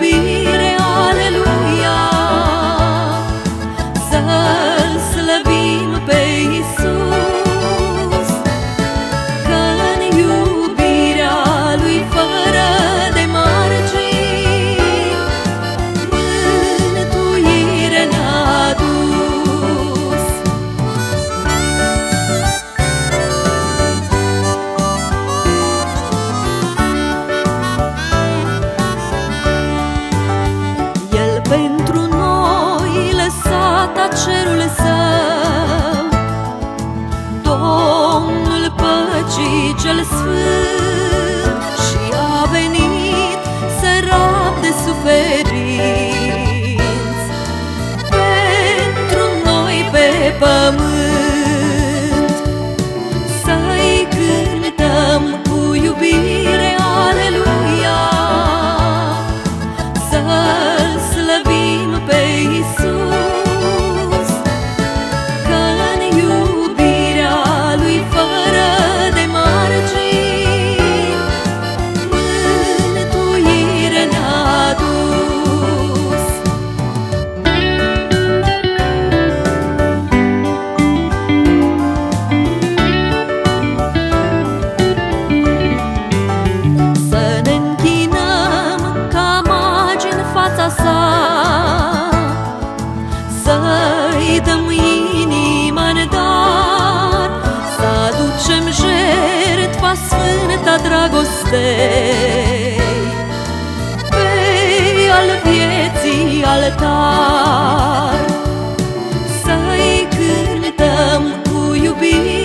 iubire, aleluia. Să-L slăvim pe Iisus, că în iubirea Lui fără de margini mântuire ne-a dus. El pentru noi lăsat cerul său, Domnul păcii cel sfânt, și a venit sărac de suferinți pentru noi pe pământ. Să-i cântăm cu iubire, aleluia, să-L slăvim pe Iisus. Să-i dăm inima în dar, să aducem jertfa sfânta dragostei pe al vieții altar. Să-i cântăm cu iubire.